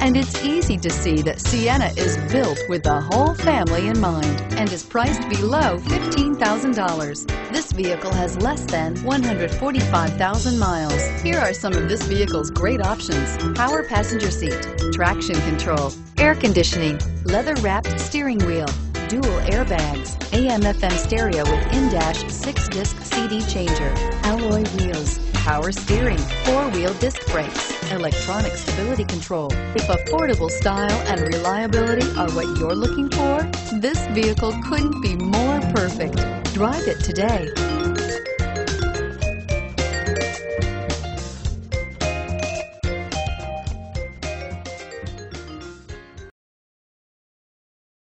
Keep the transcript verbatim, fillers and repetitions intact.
and it's easy to see that Sienna is built with the whole family in mind and is priced below fifteen thousand dollars. This vehicle has less than one hundred forty-five thousand miles. Here are some of this vehicle's great options: power passenger seat, traction control, air conditioning, leather-wrapped steering wheel, dual airbags, A M F M stereo with in-dash six-disc C D changer, alloy wheels, power steering, four-wheel disc brakes, electronic stability control. If affordable style and reliability are what you're looking for, this vehicle couldn't be more perfect. Drive it today.